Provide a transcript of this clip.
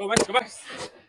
Go West, go West.